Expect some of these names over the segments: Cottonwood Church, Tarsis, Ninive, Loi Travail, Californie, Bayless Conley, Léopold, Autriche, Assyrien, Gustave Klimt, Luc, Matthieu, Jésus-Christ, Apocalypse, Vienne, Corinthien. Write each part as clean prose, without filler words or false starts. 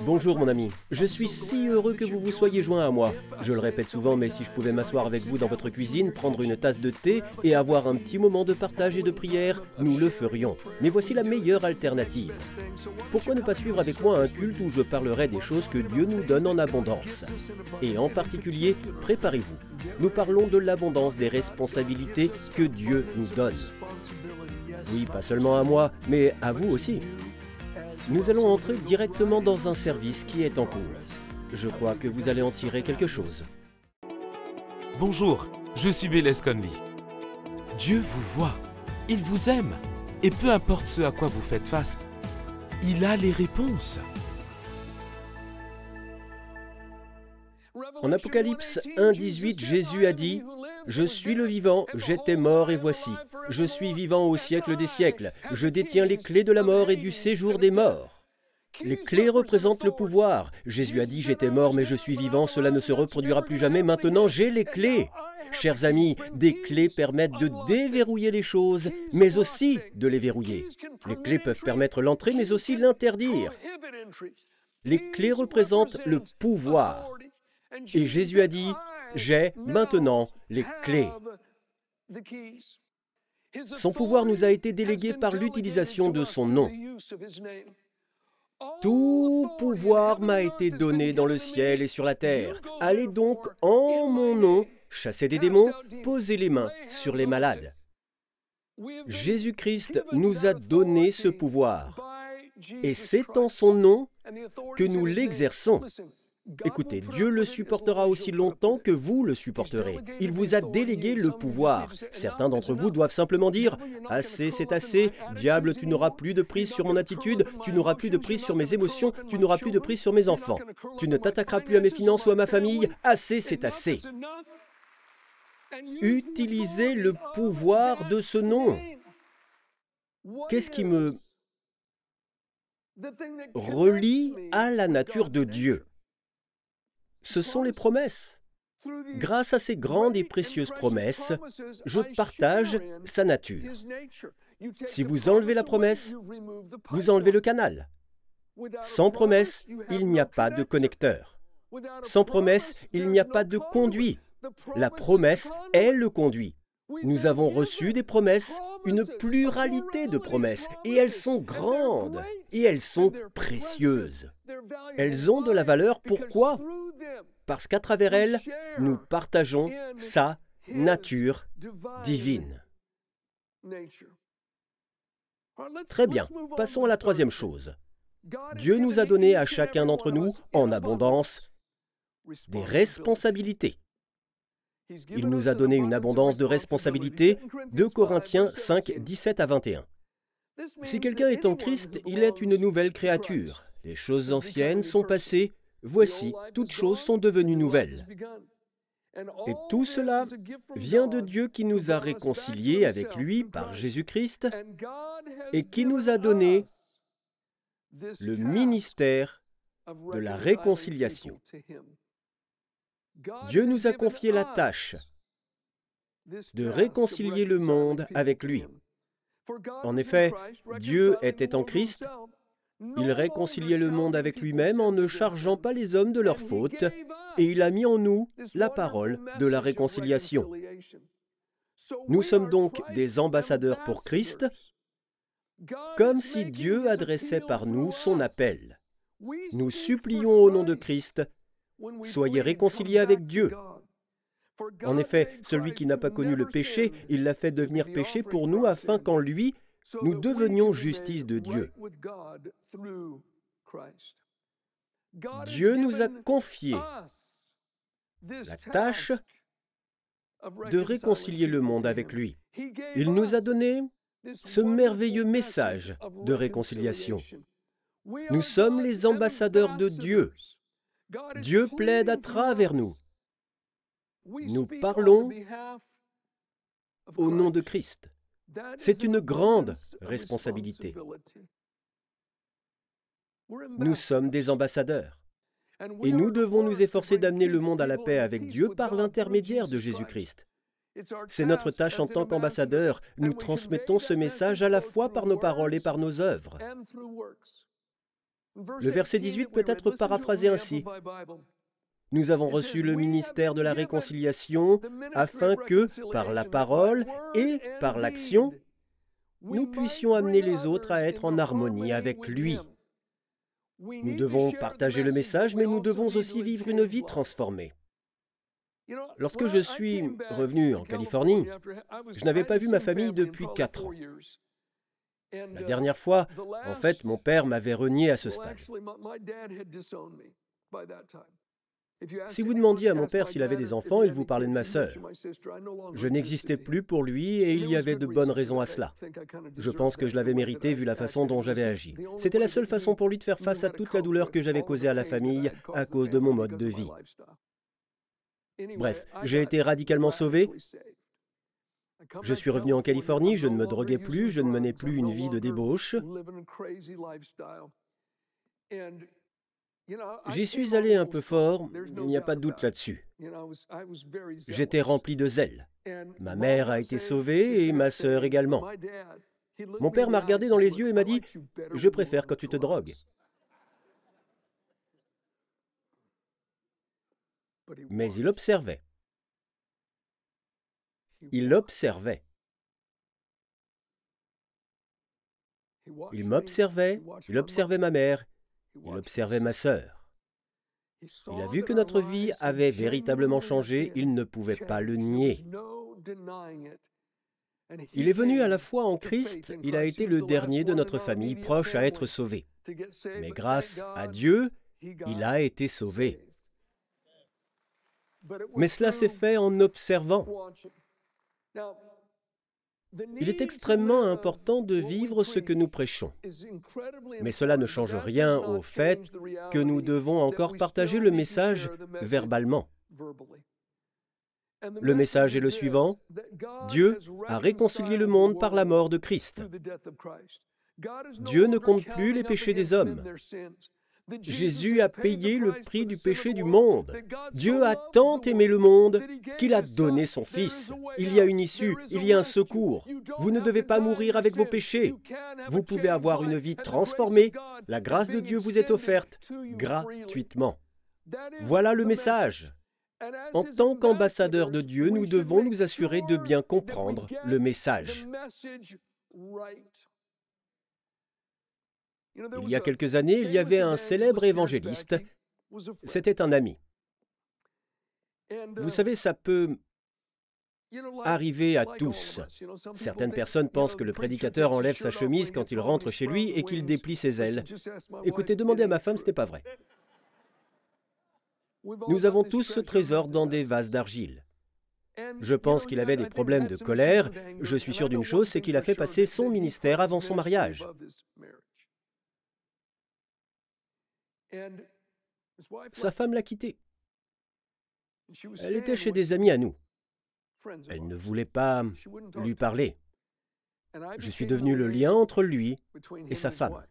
Bonjour mon ami, je suis si heureux que vous vous soyez joint à moi. Je le répète souvent, mais si je pouvais m'asseoir avec vous dans votre cuisine, prendre une tasse de thé et avoir un petit moment de partage et de prière, nous le ferions. Mais voici la meilleure alternative. Pourquoi ne pas suivre avec moi un culte où je parlerai des choses que Dieu nous donne en abondance? Et en particulier, préparez-vous. Nous parlons de l'abondance des responsabilités que Dieu nous donne. Oui, pas seulement à moi, mais à vous aussi. Nous allons entrer directement dans un service qui est en cours. Je crois que vous allez en tirer quelque chose. Bonjour, je suis Bayless Conley. Dieu vous voit, il vous aime, et peu importe ce à quoi vous faites face, il a les réponses. En Apocalypse 1:18, Jésus a dit « Je suis le vivant, j'étais mort et voici. Je suis vivant au siècle des siècles. Je détiens les clés de la mort et du séjour des morts. » Les clés représentent le pouvoir. Jésus a dit « J'étais mort mais je suis vivant, cela ne se reproduira plus jamais, maintenant j'ai les clés. » Chers amis, des clés permettent de déverrouiller les choses, mais aussi de les verrouiller. Les clés peuvent permettre l'entrée, mais aussi l'interdire. Les clés représentent le pouvoir. Et Jésus a dit, « J'ai maintenant les clés. » Son pouvoir nous a été délégué par l'utilisation de son nom. « Tout pouvoir m'a été donné dans le ciel et sur la terre. Allez donc en mon nom, chassez des démons, posez les mains sur les malades. » Jésus-Christ nous a donné ce pouvoir. Et c'est en son nom que nous l'exerçons. Écoutez, Dieu le supportera aussi longtemps que vous le supporterez. Il vous a délégué le pouvoir. Certains d'entre vous doivent simplement dire « Assez, c'est assez. Diable, tu n'auras plus de prise sur mon attitude. Tu n'auras plus de prise sur mes émotions. Tu n'auras plus de prise sur mes enfants. Tu ne t'attaqueras plus à mes finances ou à ma famille. Assez, c'est assez. » Utilisez le pouvoir de ce nom. Qu'est-ce qui me relie à la nature de Dieu? Ce sont les promesses. Grâce à ces grandes et précieuses promesses, je partage sa nature. Si vous enlevez la promesse, vous enlevez le canal. Sans promesse, il n'y a pas de connecteur. Sans promesse, il n'y a pas de conduit. La promesse est le conduit. Nous avons reçu des promesses, une pluralité de promesses, et elles sont grandes, et elles sont précieuses. Elles ont de la valeur, pourquoi? Parce qu'à travers elles, nous partageons sa nature divine. Très bien, passons à la troisième chose. Dieu nous a donné à chacun d'entre nous, en abondance, des responsabilités. Il nous a donné une abondance de responsabilités, 2 Corinthiens 5, 17 à 21. Si quelqu'un est en Christ, il est une nouvelle créature. Les choses anciennes sont passées, voici, toutes choses sont devenues nouvelles. Et tout cela vient de Dieu qui nous a réconciliés avec lui par Jésus-Christ et qui nous a donné le ministère de la réconciliation. Dieu nous a confié la tâche de réconcilier le monde avec lui. En effet, Dieu était en Christ, il réconciliait le monde avec lui-même en ne chargeant pas les hommes de leurs fautes, et il a mis en nous la parole de la réconciliation. Nous sommes donc des ambassadeurs pour Christ, comme si Dieu adressait par nous son appel. Nous supplions au nom de Christ, soyez réconciliés avec Dieu. En effet, celui qui n'a pas connu le péché, il l'a fait devenir péché pour nous afin qu'en lui, nous devenions justice de Dieu. Dieu nous a confié la tâche de réconcilier le monde avec lui. Il nous a donné ce merveilleux message de réconciliation. Nous sommes les ambassadeurs de Dieu. Dieu plaide à travers nous. Nous parlons au nom de Christ. C'est une grande responsabilité. Nous sommes des ambassadeurs. Et nous devons nous efforcer d'amener le monde à la paix avec Dieu par l'intermédiaire de Jésus-Christ. C'est notre tâche en tant qu'ambassadeurs. Nous transmettons ce message à la fois par nos paroles et par nos œuvres. Le verset 18 peut être paraphrasé ainsi. Nous avons reçu le ministère de la réconciliation afin que, par la parole et par l'action, nous puissions amener les autres à être en harmonie avec lui. Nous devons partager le message, mais nous devons aussi vivre une vie transformée. Lorsque je suis revenu en Californie, je n'avais pas vu ma famille depuis 4 ans. La dernière fois, en fait, mon père m'avait renié à ce stade. Si vous demandiez à mon père s'il avait des enfants, il vous parlait de ma sœur. Je n'existais plus pour lui et il y avait de bonnes raisons à cela. Je pense que je l'avais mérité vu la façon dont j'avais agi. C'était la seule façon pour lui de faire face à toute la douleur que j'avais causée à la famille à cause de mon mode de vie. Bref, j'ai été radicalement sauvé. Je suis revenu en Californie, je ne me droguais plus, je ne menais plus une vie de débauche. J'y suis allé un peu fort, il n'y a pas de doute là-dessus. J'étais rempli de zèle. Ma mère a été sauvée et ma sœur également. Mon père m'a regardé dans les yeux et m'a dit « Je préfère quand tu te drogues ». Mais il observait. Il observait. Il m'observait, il observait ma mère, il observait ma sœur. Il a vu que notre vie avait véritablement changé, il ne pouvait pas le nier. Il est venu à la foi en Christ, il a été le dernier de notre famille proche à être sauvé. Mais grâce à Dieu, il a été sauvé. Mais cela s'est fait en observant. Il est extrêmement important de vivre ce que nous prêchons. Mais cela ne change rien au fait que nous devons encore partager le message verbalement. Le message est le suivant. Dieu a réconcilié le monde par la mort de Christ. Dieu ne compte plus les péchés des hommes. Jésus a payé le prix du péché du monde. Dieu a tant aimé le monde qu'il a donné son Fils. Il y a une issue, il y a un secours. Vous ne devez pas mourir avec vos péchés. Vous pouvez avoir une vie transformée. La grâce de Dieu vous est offerte gratuitement. Voilà le message. En tant qu'ambassadeurs de Dieu, nous devons nous assurer de bien comprendre le message. Il y a quelques années, il y avait un célèbre évangéliste. C'était un ami. Vous savez, ça peut arriver à tous. Certaines personnes pensent que le prédicateur enlève sa chemise quand il rentre chez lui et qu'il déplie ses ailes. Écoutez, demandez à ma femme, ce n'est pas vrai. Nous avons tous ce trésor dans des vases d'argile. Je pense qu'il avait des problèmes de colère. Je suis sûr d'une chose, c'est qu'il a fait passer son ministère avant son mariage. Sa femme l'a quitté. Elle était chez des amis à nous. Elle ne voulait pas lui parler. Je suis devenu le lien entre lui et sa femme.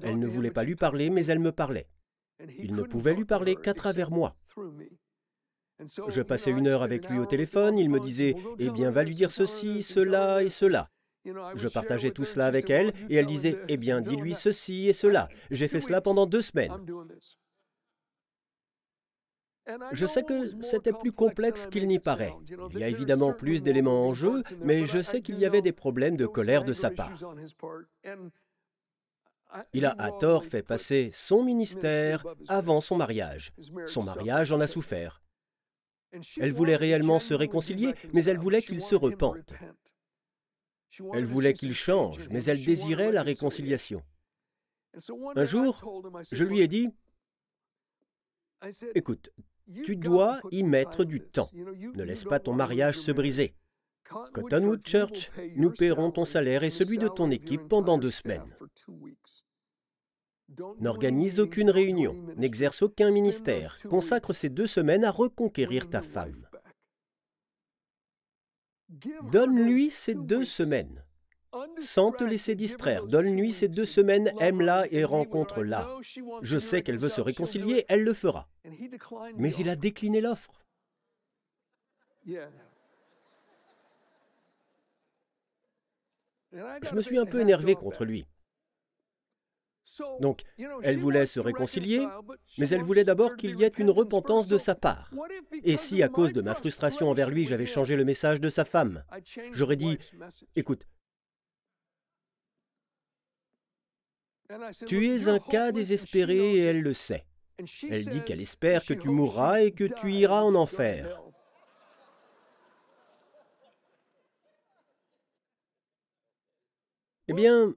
Elle ne voulait pas lui parler, mais elle me parlait. Il ne pouvait lui parler qu'à travers moi. Je passais 1 heure avec lui au téléphone, il me disait « Eh bien, va lui dire ceci, cela et cela ». Je partageais tout cela avec elle, et elle disait « Eh bien, dis-lui ceci et cela. J'ai fait cela pendant 2 semaines. » Je sais que c'était plus complexe qu'il n'y paraît. Il y a évidemment plus d'éléments en jeu, mais je sais qu'il y avait des problèmes de colère de sa part. Il a à tort fait passer son ministère avant son mariage. Son mariage en a souffert. Elle voulait réellement se réconcilier, mais elle voulait qu'il se repente. Elle voulait qu'il change, mais elle désirait la réconciliation. Un jour, je lui ai dit, « Écoute, tu dois y mettre du temps. Ne laisse pas ton mariage se briser. Cottonwood Church, nous paierons ton salaire et celui de ton équipe pendant 2 semaines. N'organise aucune réunion, n'exerce aucun ministère. Consacre ces 2 semaines à reconquérir ta femme. » Donne-lui ces 2 semaines, sans te laisser distraire. Donne-lui ces 2 semaines, aime-la et rencontre-la. Je sais qu'elle veut se réconcilier, elle le fera. Mais il a décliné l'offre. Je me suis un peu énervé contre lui. Donc, elle voulait se réconcilier, mais elle voulait d'abord qu'il y ait une repentance de sa part. Et si, à cause de ma frustration envers lui, j'avais changé le message de sa femme, j'aurais dit, « Écoute, tu es un cas désespéré et elle le sait. Elle dit qu'elle espère que tu mourras et que tu iras en enfer. » Eh bien,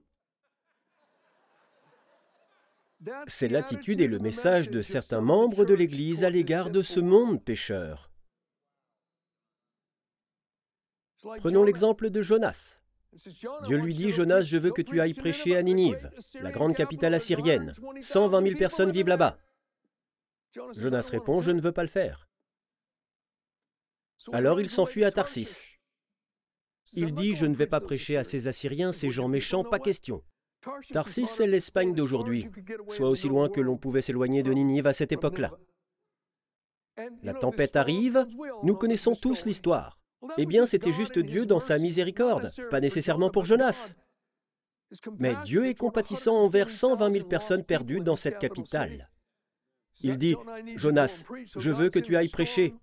c'est l'attitude et le message de certains membres de l'Église à l'égard de ce monde pécheur. Prenons l'exemple de Jonas. Dieu lui dit, « Jonas, je veux que tu ailles prêcher à Ninive, la grande capitale assyrienne. 120 000 personnes vivent là-bas. » Jonas répond, « Je ne veux pas le faire. » Alors il s'enfuit à Tarsis. Il dit, « Je ne vais pas prêcher à ces Assyriens, ces gens méchants, pas question. » Tarsis, c'est l'Espagne d'aujourd'hui, soit aussi loin que l'on pouvait s'éloigner de Ninive à cette époque-là. La tempête arrive, nous connaissons tous l'histoire. Eh bien, c'était juste Dieu dans sa miséricorde, pas nécessairement pour Jonas. Mais Dieu est compatissant envers 120 000 personnes perdues dans cette capitale. Il dit, « Jonas, je veux que tu ailles prêcher. »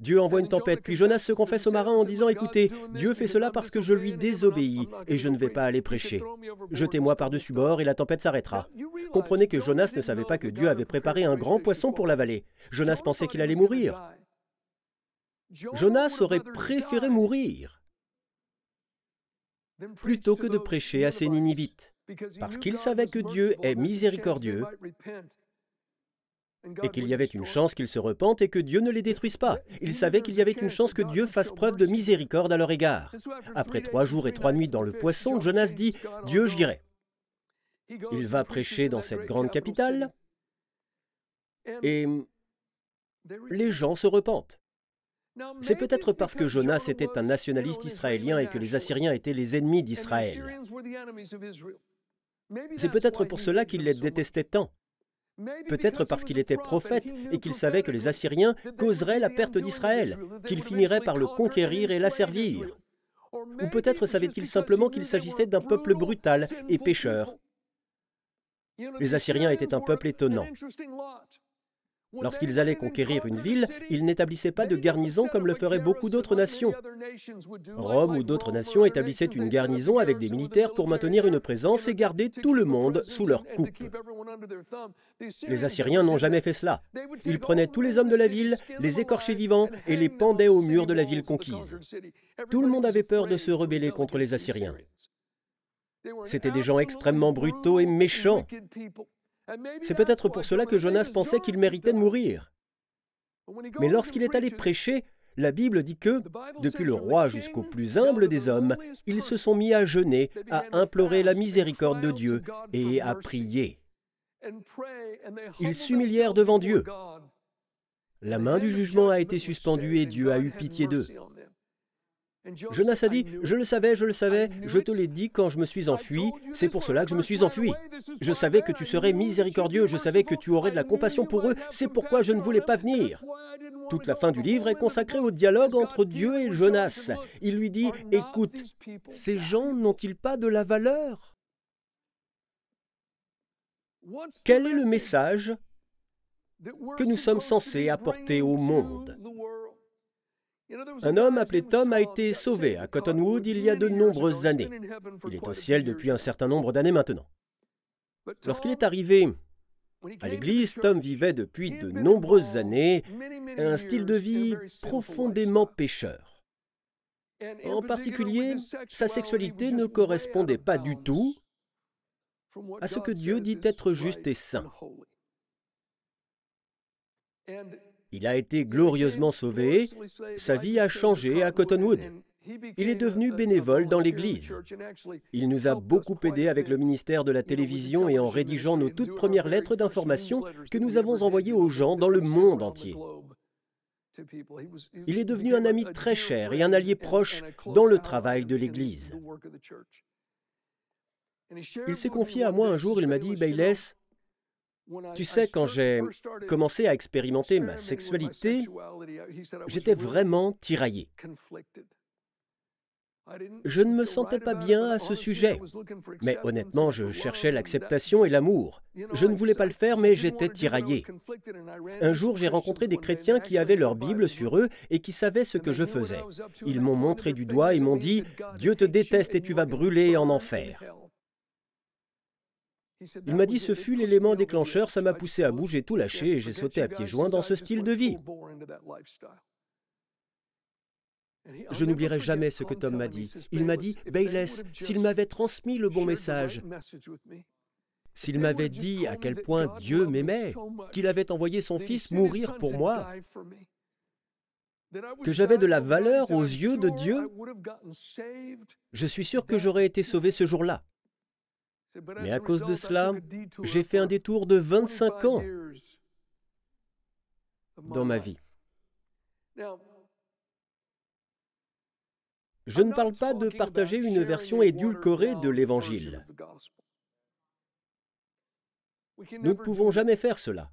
Dieu envoie une tempête, puis Jonas se confesse aux marins en disant, « Écoutez, Dieu fait cela parce que je lui désobéis et je ne vais pas aller prêcher. Jetez-moi par-dessus bord et la tempête s'arrêtera. » Comprenez que Jonas ne savait pas que Dieu avait préparé un grand poisson pour l'avaler. Jonas pensait qu'il allait mourir. Jonas aurait préféré mourir plutôt que de prêcher à ces Ninivites, parce qu'il savait que Dieu est miséricordieux et qu'il y avait une chance qu'ils se repentent et que Dieu ne les détruise pas. Ils savaient qu'il y avait une chance que Dieu fasse preuve de miséricorde à leur égard. Après 3 jours et 3 nuits dans le poisson, Jonas dit, « Dieu, j'irai. » Il va prêcher dans cette grande capitale et les gens se repentent. C'est peut-être parce que Jonas était un nationaliste israélien et que les Assyriens étaient les ennemis d'Israël. C'est peut-être pour cela qu'il les détestait tant. Peut-être parce qu'il était prophète et qu'il savait que les Assyriens causeraient la perte d'Israël, qu'ils finiraient par le conquérir et l'asservir. Ou peut-être savait-il simplement qu'il s'agissait d'un peuple brutal et pécheur. Les Assyriens étaient un peuple étonnant. Lorsqu'ils allaient conquérir une ville, ils n'établissaient pas de garnison comme le feraient beaucoup d'autres nations. Rome ou d'autres nations établissaient une garnison avec des militaires pour maintenir une présence et garder tout le monde sous leur coupe. Les Assyriens n'ont jamais fait cela. Ils prenaient tous les hommes de la ville, les écorchaient vivants et les pendaient au mur de la ville conquise. Tout le monde avait peur de se rebeller contre les Assyriens. C'étaient des gens extrêmement brutaux et méchants. C'est peut-être pour cela que Jonas pensait qu'il méritait de mourir. Mais lorsqu'il est allé prêcher, la Bible dit que, depuis le roi jusqu'au plus humble des hommes, ils se sont mis à jeûner, à implorer la miséricorde de Dieu et à prier. Ils s'humilièrent devant Dieu. La main du jugement a été suspendue et Dieu a eu pitié d'eux. Jonas a dit, « Je le savais, je te l'ai dit quand je me suis enfui, c'est pour cela que je me suis enfui. Je savais que tu serais miséricordieux, je savais que tu aurais de la compassion pour eux, c'est pourquoi je ne voulais pas venir. » Toute la fin du livre est consacrée au dialogue entre Dieu et Jonas. Il lui dit, « Écoute, ces gens n'ont-ils pas de la valeur ? Quel est le message que nous sommes censés apporter au monde ? » Un homme appelé Tom a été sauvé à Cottonwood il y a de nombreuses années. Il est au ciel depuis un certain nombre d'années maintenant. Lorsqu'il est arrivé à l'église, Tom vivait depuis de nombreuses années un style de vie profondément pécheur. En particulier, sa sexualité ne correspondait pas du tout à ce que Dieu dit être juste et saint. Il a été glorieusement sauvé, sa vie a changé à Cottonwood. Il est devenu bénévole dans l'Église. Il nous a beaucoup aidés avec le ministère de la télévision et en rédigeant nos toutes premières lettres d'information que nous avons envoyées aux gens dans le monde entier. Il est devenu un ami très cher et un allié proche dans le travail de l'Église. Il s'est confié à moi un jour, il m'a dit, « Bayless, tu sais, quand j'ai commencé à expérimenter ma sexualité, j'étais vraiment tiraillé. Je ne me sentais pas bien à ce sujet. Mais honnêtement, je cherchais l'acceptation et l'amour. Je ne voulais pas le faire, mais j'étais tiraillé. Un jour, j'ai rencontré des chrétiens qui avaient leur Bible sur eux et qui savaient ce que je faisais. Ils m'ont montré du doigt et m'ont dit « Dieu te déteste et tu vas brûler en enfer ». Il m'a dit « Ce fut l'élément déclencheur, ça m'a poussé à bout, j'ai tout lâché et j'ai sauté à pieds joints dans ce style de vie. » Je n'oublierai jamais ce que Tom m'a dit. Il m'a dit « Bayless, s'il m'avait transmis le bon message, s'il m'avait dit à quel point Dieu m'aimait, qu'il avait envoyé son Fils mourir pour moi, que j'avais de la valeur aux yeux de Dieu, je suis sûr que j'aurais été sauvé ce jour-là. Mais à cause de cela, j'ai fait un détour de 25 ans dans ma vie. » Je ne parle pas de partager une version édulcorée de l'Évangile. Nous ne pouvons jamais faire cela.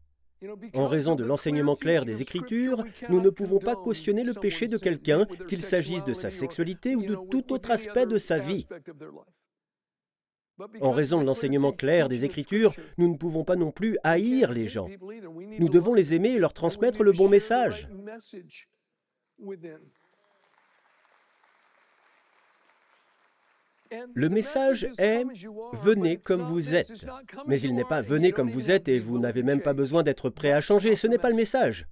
En raison de l'enseignement clair des Écritures, nous ne pouvons pas cautionner le péché de quelqu'un, qu'il s'agisse de sa sexualité ou de tout autre aspect de sa vie. En raison de l'enseignement clair des Écritures, nous ne pouvons pas non plus haïr les gens. Nous devons les aimer et leur transmettre le bon message. Le message est « Venez comme vous êtes ». Mais il n'est pas « Venez comme vous êtes » et vous n'avez même pas besoin d'être prêt à changer. Ce n'est pas le message.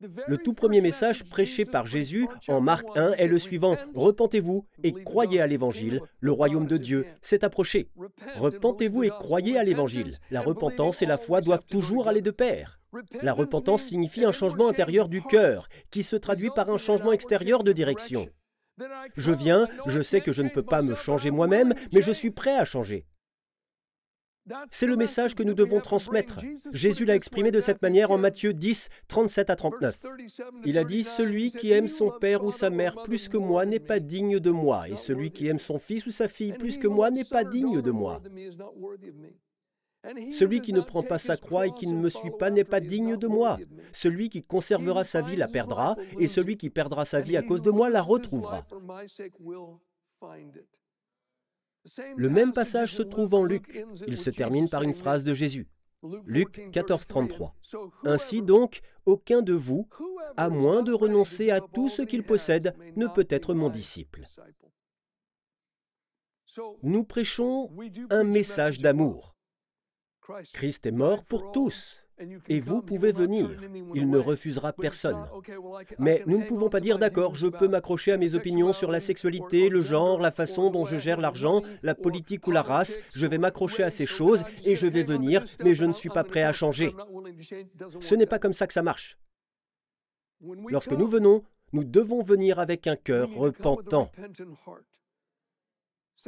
Le tout premier message prêché par Jésus en Marc 1 est le suivant. « Repentez-vous et croyez à l'Évangile. Le royaume de Dieu s'est approché. » Repentez-vous et croyez à l'Évangile. La repentance et la foi doivent toujours aller de pair. La repentance signifie un changement intérieur du cœur, qui se traduit par un changement extérieur de direction. Je viens, je sais que je ne peux pas me changer moi-même, mais je suis prêt à changer. C'est le message que nous devons transmettre. Jésus l'a exprimé de cette manière en Matthieu 10, 37 à 39. Il a dit « Celui qui aime son père ou sa mère plus que moi n'est pas digne de moi, et celui qui aime son fils ou sa fille plus que moi n'est pas digne de moi. Celui qui ne prend pas sa croix et qui ne me suit pas n'est pas digne de moi. Celui qui conservera sa vie la perdra, et celui qui perdra sa vie à cause de moi la retrouvera. » Le même passage se trouve en Luc. Il se termine par une phrase de Jésus. Luc 14, 33. « Ainsi donc, aucun de vous, à moins de renoncer à tout ce qu'il possède, ne peut être mon disciple. » Nous prêchons un message d'amour. Christ est mort pour tous, et vous pouvez venir. Il ne refusera personne. Mais nous ne pouvons pas dire, d'accord, je peux m'accrocher à mes opinions sur la sexualité, le genre, la façon dont je gère l'argent, la politique ou la race, je vais m'accrocher à ces choses et je vais venir, mais je ne suis pas prêt à changer. Ce n'est pas comme ça que ça marche. Lorsque nous venons, nous devons venir avec un cœur repentant.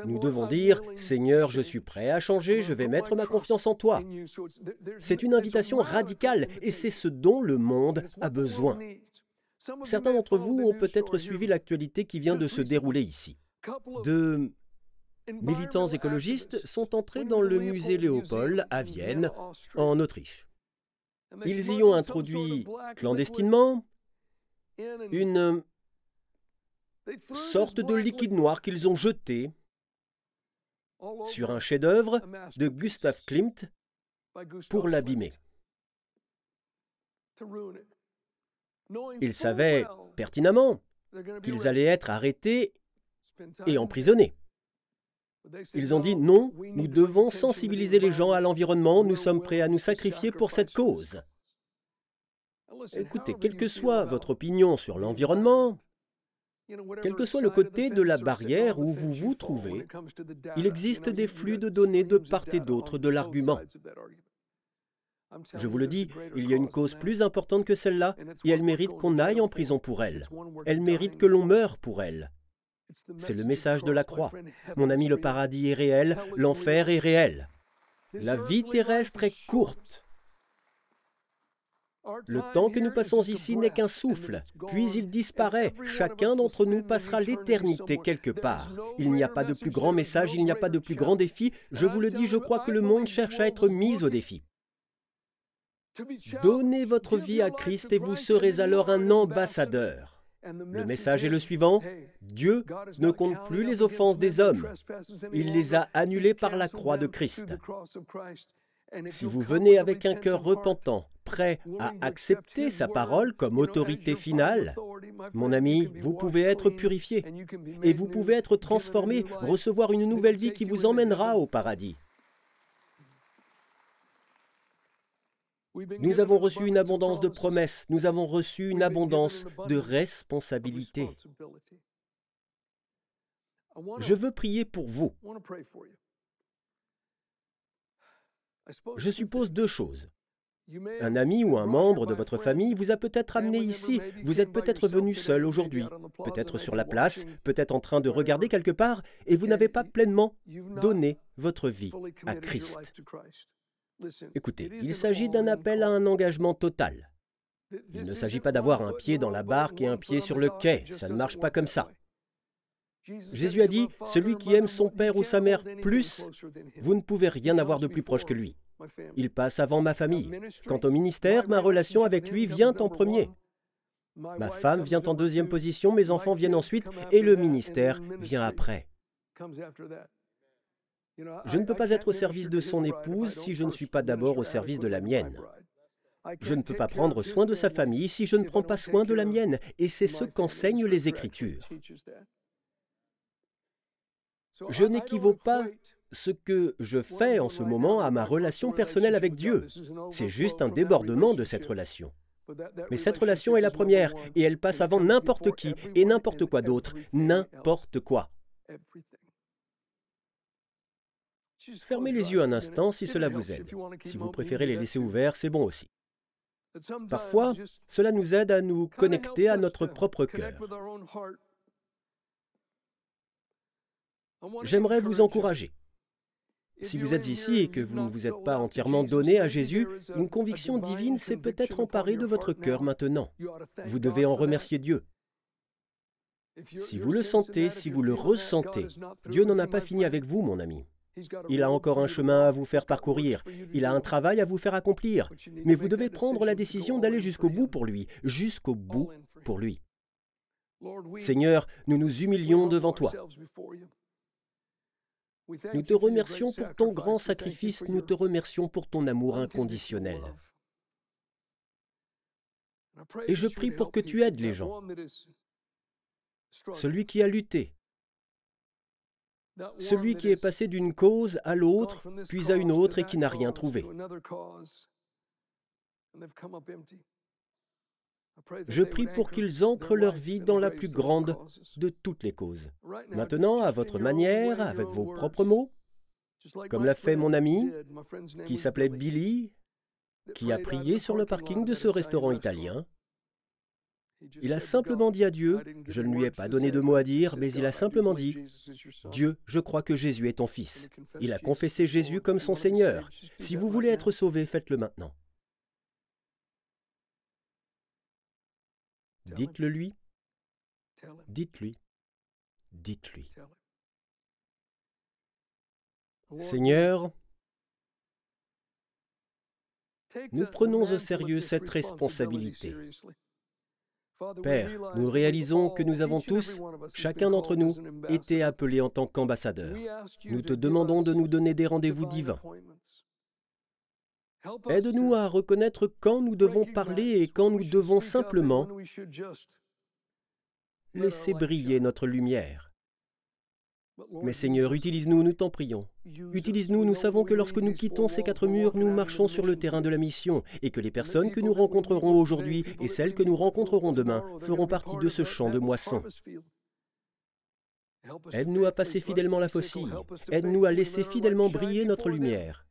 Nous devons dire, « Seigneur, je suis prêt à changer, je vais mettre ma confiance en toi. » C'est une invitation radicale et c'est ce dont le monde a besoin. Certains d'entre vous ont peut-être suivi l'actualité qui vient de se dérouler ici. Deux militants écologistes sont entrés dans le musée Léopold à Vienne, en Autriche. Ils y ont introduit clandestinement une sorte de liquide noir qu'ils ont jeté sur un chef-d'œuvre de Gustave Klimt pour l'abîmer. Ils savaient pertinemment qu'ils allaient être arrêtés et emprisonnés. Ils ont dit « Non, nous devons sensibiliser les gens à l'environnement, nous sommes prêts à nous sacrifier pour cette cause. » Écoutez, quelle que soit votre opinion sur l'environnement, quel que soit le côté de la barrière où vous vous trouvez, il existe des flux de données de part et d'autre de l'argument. Je vous le dis, il y a une cause plus importante que celle-là, et elle mérite qu'on aille en prison pour elle. Elle mérite que l'on meure pour elle. C'est le message de la croix. Mon ami, le paradis est réel, l'enfer est réel. La vie terrestre est courte. Le temps que nous passons ici n'est qu'un souffle, puis il disparaît. Chacun d'entre nous passera l'éternité quelque part. Il n'y a pas de plus grand message, il n'y a pas de plus grand défi. Je vous le dis, je crois que le monde cherche à être mis au défi. Donnez votre vie à Christ et vous serez alors un ambassadeur. Le message est le suivant, Dieu ne compte plus les offenses des hommes. Il les a annulées par la croix de Christ. Si vous venez avec un cœur repentant, prêt à accepter sa parole comme autorité finale, mon ami, vous pouvez être purifié et vous pouvez être transformé, recevoir une nouvelle vie qui vous emmènera au paradis. Nous avons reçu une abondance de promesses, nous avons reçu une abondance de responsabilités. Je veux prier pour vous. Je suppose deux choses. Un ami ou un membre de votre famille vous a peut-être amené ici, vous êtes peut-être venu seul aujourd'hui, peut-être sur la place, peut-être en train de regarder quelque part, et vous n'avez pas pleinement donné votre vie à Christ. Écoutez, il s'agit d'un appel à un engagement total. Il ne s'agit pas d'avoir un pied dans la barque et un pied sur le quai, ça ne marche pas comme ça. Jésus a dit, « Celui qui aime son père ou sa mère plus, vous ne pouvez rien avoir de plus proche que lui. Il passe avant ma famille. Quant au ministère, ma relation avec lui vient en premier. Ma femme vient en deuxième position, mes enfants viennent ensuite, et le ministère vient après. » Je ne peux pas être au service de son épouse si je ne suis pas d'abord au service de la mienne. Je ne peux pas prendre soin de sa famille si je ne prends pas soin de la mienne. Et c'est ce qu'enseignent les Écritures. Je n'équivaut pas ce que je fais en ce moment à ma relation personnelle avec Dieu. C'est juste un débordement de cette relation. Mais cette relation est la première, et elle passe avant n'importe qui et n'importe quoi d'autre, n'importe quoi. Fermez les yeux un instant si cela vous aide. Si vous préférez les laisser ouverts, c'est bon aussi. Parfois, cela nous aide à nous connecter à notre propre cœur. J'aimerais vous encourager. Si vous êtes ici et que vous ne vous êtes pas entièrement donné à Jésus, une conviction divine s'est peut-être emparée de votre cœur maintenant. Vous devez en remercier Dieu. Si vous le sentez, si vous le ressentez, Dieu n'en a pas fini avec vous, mon ami. Il a encore un chemin à vous faire parcourir, il a un travail à vous faire accomplir, mais vous devez prendre la décision d'aller jusqu'au bout pour lui, jusqu'au bout pour lui. Seigneur, nous nous humilions devant toi. Nous te remercions pour ton grand sacrifice, nous te remercions pour ton amour inconditionnel. Et je prie pour que tu aides les gens. Celui qui a lutté, celui qui est passé d'une cause à l'autre, puis à une autre et qui n'a rien trouvé. Je prie pour qu'ils ancrent leur vie dans la plus grande de toutes les causes. Maintenant, à votre manière, avec vos propres mots, comme l'a fait mon ami, qui s'appelait Billy, qui a prié sur le parking de ce restaurant italien. Il a simplement dit à Dieu, je ne lui ai pas donné de mots à dire, mais il a simplement dit, « Dieu, je crois que Jésus est ton fils. » Il a confessé Jésus comme son Seigneur. Si vous voulez être sauvé, faites-le maintenant. Dites-le lui. Dites-lui. Dites-lui. Seigneur, nous prenons au sérieux cette responsabilité. Père, nous réalisons que nous avons tous, chacun d'entre nous, été appelés en tant qu'ambassadeurs. Nous te demandons de nous donner des rendez-vous divins. Aide-nous à reconnaître quand nous devons parler et quand nous devons simplement laisser briller notre lumière. Mais Seigneur, utilise-nous, nous t'en prions. Utilise-nous, nous savons que lorsque nous quittons ces quatre murs, nous marchons sur le terrain de la mission et que les personnes que nous rencontrerons aujourd'hui et celles que nous rencontrerons demain feront partie de ce champ de moisson. Aide-nous à passer fidèlement la faucille. Aide-nous à laisser fidèlement briller notre lumière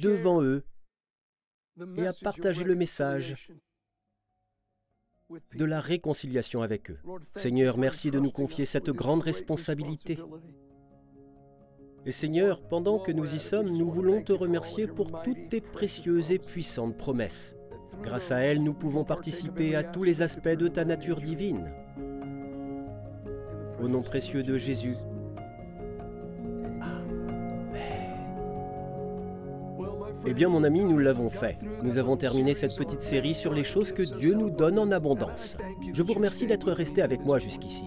devant eux et à partager le message de la réconciliation avec eux. Seigneur, merci de nous confier cette grande responsabilité. Et Seigneur, pendant que nous y sommes, nous voulons te remercier pour toutes tes précieuses et puissantes promesses. Grâce à elles, nous pouvons participer à tous les aspects de ta nature divine. Au nom précieux de Jésus. Amen. Eh bien, mon ami, nous l'avons fait. Nous avons terminé cette petite série sur les choses que Dieu nous donne en abondance. Je vous remercie d'être resté avec moi jusqu'ici.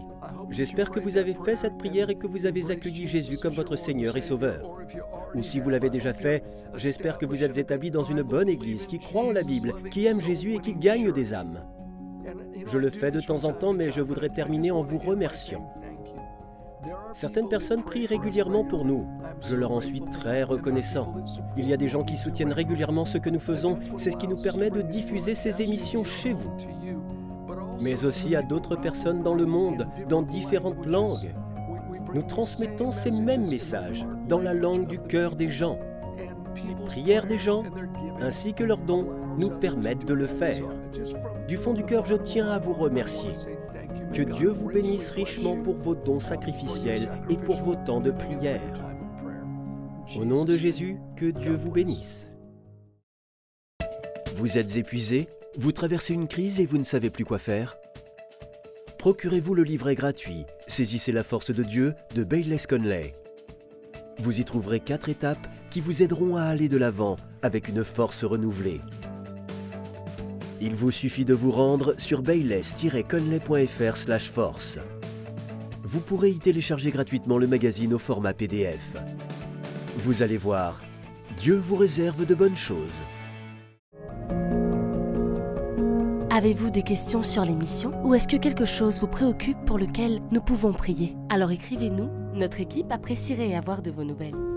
J'espère que vous avez fait cette prière et que vous avez accueilli Jésus comme votre Seigneur et Sauveur. Ou si vous l'avez déjà fait, j'espère que vous êtes établi dans une bonne église qui croit en la Bible, qui aime Jésus et qui gagne des âmes. Je le fais de temps en temps, mais je voudrais terminer en vous remerciant. Certaines personnes prient régulièrement pour nous. Je leur en suis très reconnaissant. Il y a des gens qui soutiennent régulièrement ce que nous faisons. C'est ce qui nous permet de diffuser ces émissions chez vous, mais aussi à d'autres personnes dans le monde, dans différentes langues. Nous transmettons ces mêmes messages dans la langue du cœur des gens. Les prières des gens, ainsi que leurs dons, nous permettent de le faire. Du fond du cœur, je tiens à vous remercier. Que Dieu vous bénisse richement pour vos dons sacrificiels et pour vos temps de prière. Au nom de Jésus, que Dieu vous bénisse. Vous êtes épuisé? Vous traversez une crise et vous ne savez plus quoi faire? Procurez-vous le livret gratuit « Saisissez la force de Dieu » de Bayless Conley. Vous y trouverez 4 étapes qui vous aideront à aller de l'avant avec une force renouvelée. Il vous suffit de vous rendre sur bayless-conley.fr/force. Vous pourrez y télécharger gratuitement le magazine au format PDF. Vous allez voir, Dieu vous réserve de bonnes choses. Avez-vous des questions sur l'émission ou est-ce que quelque chose vous préoccupe pour lequel nous pouvons prier? Alors écrivez-nous, notre équipe apprécierait avoir de vos nouvelles.